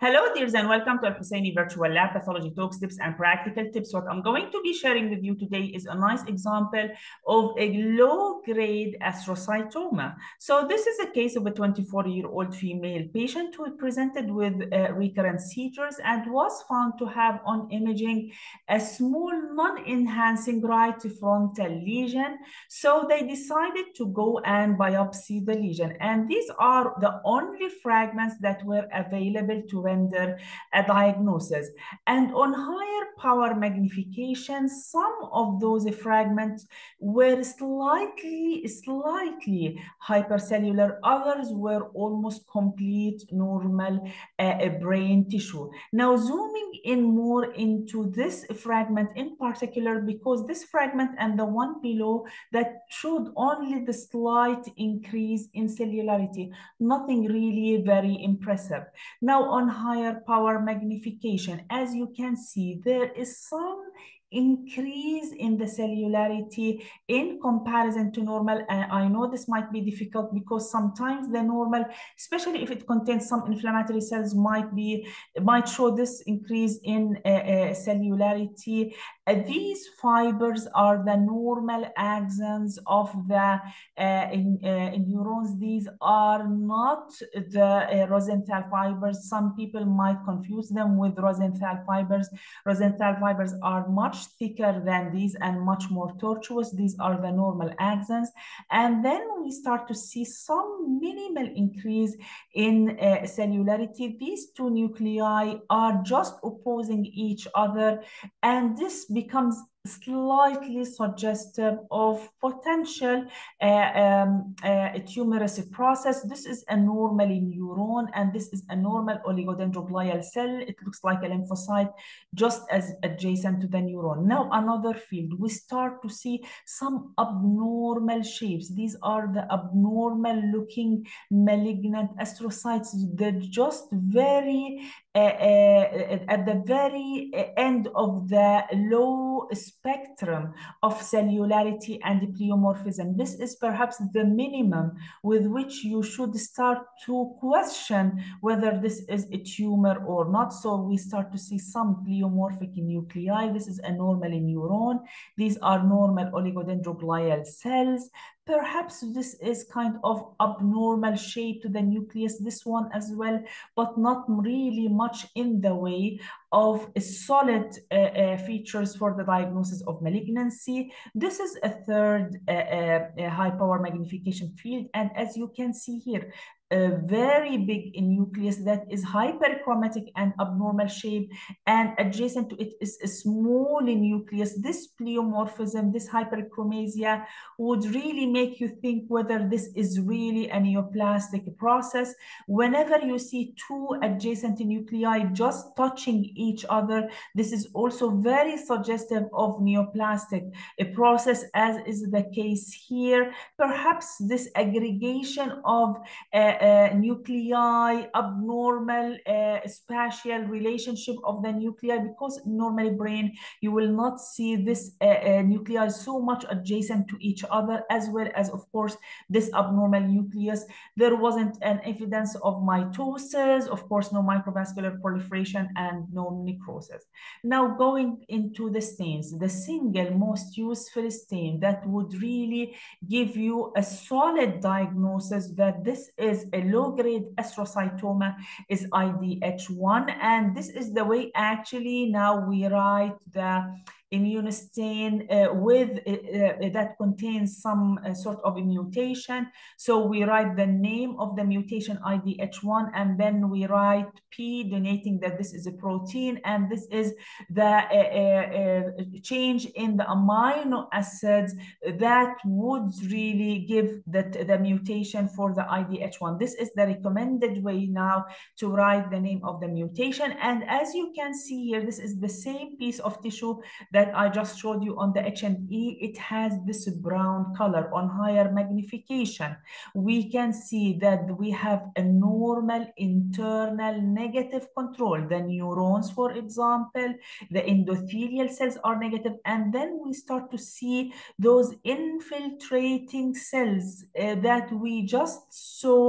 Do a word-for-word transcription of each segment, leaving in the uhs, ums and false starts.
Hello, dears, and welcome to Al-Hussaini Virtual Lab Pathology Talks, Tips, and Practical Tips. What I'm going to be sharing with you today is a nice example of a low-grade astrocytoma. So this is a case of a twenty-four-year-old female patient who presented with uh, recurrent seizures and was found to have, on imaging, a small non-enhancing right frontal lesion. So they decided to go and biopsy the lesion. And these are the only fragments that were available to render Render a diagnosis. And on higher power magnification, some of those fragments were slightly, slightly hypercellular. Others were almost complete normal uh, brain tissue. Now, zooming in more into this fragment in particular, because this fragment and the one below that showed only the slight increase in cellularity, nothing really very impressive. Now, on higher power magnification, as you can see, there is some increase in the cellularity in comparison to normal. And I know this might be difficult because sometimes the normal, especially if it contains some inflammatory cells, might be might show this increase in uh, uh, cellularity. Uh, these fibers are the normal axons of the uh, in, uh, in neurons. These are not the uh, Rosenthal fibers. Some people might confuse them with Rosenthal fibers. Rosenthal fibers are much thicker than these and much more tortuous. These are the normal axons. And then we start to see some minimal increase in uh, cellularity. These two nuclei are just opposing each other, and this becomes slightly suggestive of potential uh, um, uh, tumorous process. This is a normal neuron, and this is a normal oligodendroglial cell. It looks like a lymphocyte, just as adjacent to the neuron. Now, another field, we start to see some abnormal shapes. These are the abnormal-looking malignant astrocytes. They're just very uh, uh, at the very end of the low spectrum of cellularity and pleomorphism. This is perhaps the minimum with which you should start to question whether this is a tumor or not. So we start to see some pleomorphic nuclei. This is a normal neuron. These are normal oligodendroglial cells. Perhaps this is kind of abnormal shape to the nucleus, this one as well, but not really much in the way of solid uh, uh, features for the diagnosis of malignancy. This is a third uh, uh, high power magnification field. And as you can see here, a very big nucleus that is hyperchromatic and abnormal shape, and adjacent to it is a small nucleus. This pleomorphism, this hyperchromasia, would really make you think whether this is really a neoplastic process. Whenever you see two adjacent nuclei just touching each other, this is also very suggestive of neoplastic a process, as is the case here. Perhaps this aggregation of uh, Uh, nuclei, abnormal uh, spatial relationship of the nuclei, because normally brain you will not see this uh, uh, nuclei so much adjacent to each other, as well as, of course, this abnormal nucleus. There wasn't an evidence of mitosis, of course, no microvascular proliferation, and no necrosis. Now, going into the stains, the single most useful stain that would really give you a solid diagnosis that this is a low-grade astrocytoma is I D H one, and this is the way actually now we write the Immunostain uh, with uh, uh, that contains some uh, sort of a mutation. So we write the name of the mutation I D H one, and then we write P, denoting that this is a protein, and this is the uh, uh, uh, change in the amino acids that would really give that the mutation for the I D H one. This is the recommended way now to write the name of the mutation. And as you can see here, this is the same piece of tissue that I just showed you on the H and E. It has this brown color. On higher magnification, we can see that we have a normal internal negative control. The neurons, for example, the endothelial cells are negative, and then we start to see those infiltrating cells uh, that we just saw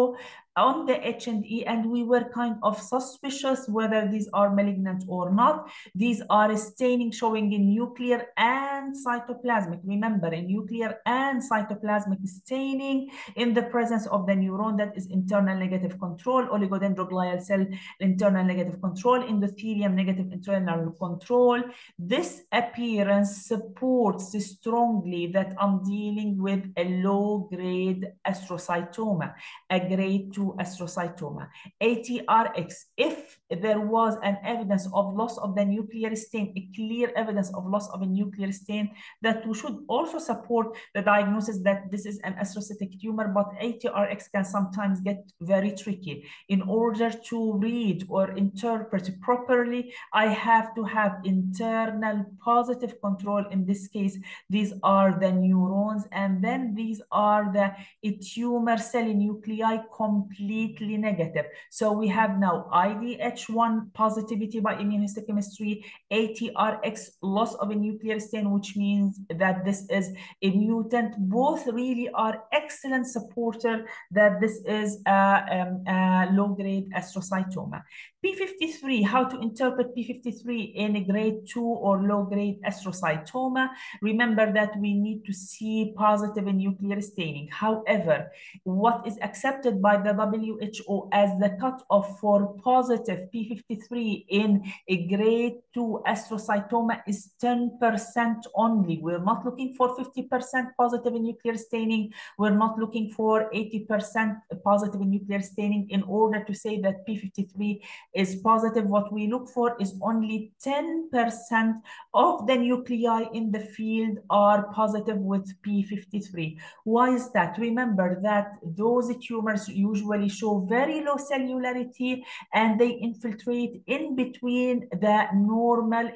on the H and E, and we were kind of suspicious whether these are malignant or not. These are staining showing in nuclear and cytoplasmic. Remember, in nuclear and cytoplasmic staining in the presence of the neuron that is internal negative control, oligodendroglial cell internal negative control, endothelium negative internal control. This appearance supports strongly that I'm dealing with a low-grade astrocytoma, a grade two astrocytoma. A T R X, if there was an evidence of loss of the nuclear stain, a clear evidence of loss of a nuclear stain, that should also support the diagnosis that this is an astrocytic tumor, but A T R X can sometimes get very tricky. In order to read or interpret properly, I have to have internal positive control. In this case, these are the neurons, and then these are the tumor cell nuclei completely negative. So we have now I D H one positivity by immunohistochemistry, A T R X loss of a nuclear stain, which means that this is a mutant. Both really are excellent supporter that this is a, a, a low-grade astrocytoma. P fifty-three, how to interpret P fifty-three in a grade two or low-grade astrocytoma. Remember that we need to see positive nuclear staining. However, what is accepted by the W H O as the cutoff for positive P fifty-three in a grade two astrocytoma is ten percent only. We're not looking for fifty percent positive nuclear staining. We're not looking for eighty percent positive nuclear staining in order to say that P fifty-three is positive. What we look for is only ten percent of the nuclei in the field are positive with P fifty-three. Why is that? Remember that those tumors usually show very low cellularity, and they infiltrate in between the normal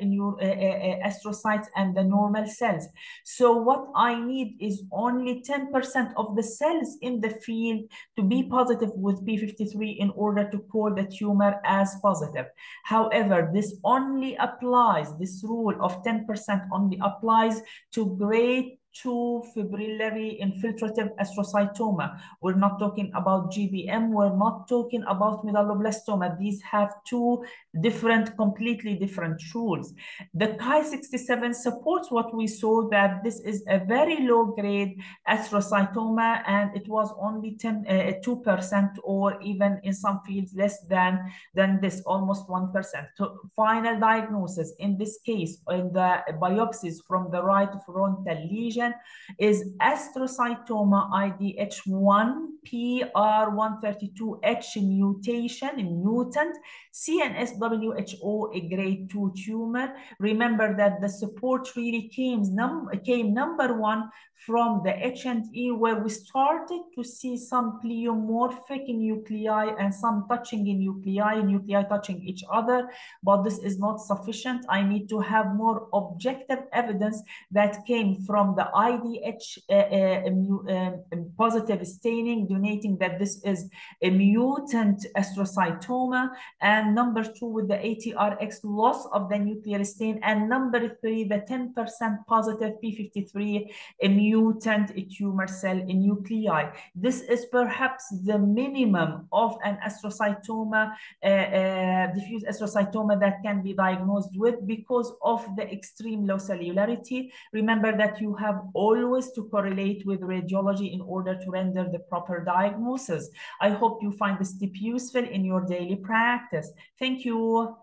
astrocytes and the normal cells. So what I need is only ten percent of the cells in the field to be positive with P fifty-three in order to call the tumor as positive. However, this only applies, this rule of ten percent only applies to grade two fibrillary infiltrative astrocytoma. We're not talking about G B M. We're not talking about medulloblastoma. These have two different, completely different rules. The Ki sixty-seven supports what we saw, that this is a very low-grade astrocytoma, and it was only ten, uh, two percent, or even in some fields less than, than this, almost one percent. So final diagnosis in this case, in the biopsies from the right frontal lesion, is astrocytoma I D H one, p r one thirty-two H mutation, mutant, C N S W H O, a grade two tumor. Remember that the support really came, num came number one from the H and E, where we started to see some pleomorphic nuclei and some touching in nuclei, nuclei touching each other, but this is not sufficient. I need to have more objective evidence that came from the I D H uh, uh, uh, positive staining, donating that this is a mutant astrocytoma, and number two with the A T R X loss of the nuclear stain, and number three, the ten percent positive P fifty-three, a mutant a tumor cell in nuclei. This is perhaps the minimum of an astrocytoma, uh, uh, diffuse astrocytoma that can be diagnosed with, because of the extreme low cellularity. Remember that you have always to correlate with radiology in order to render the proper diagnosis. I hope you find this tip useful in your daily practice. Thank you.